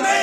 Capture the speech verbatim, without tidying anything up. Merda!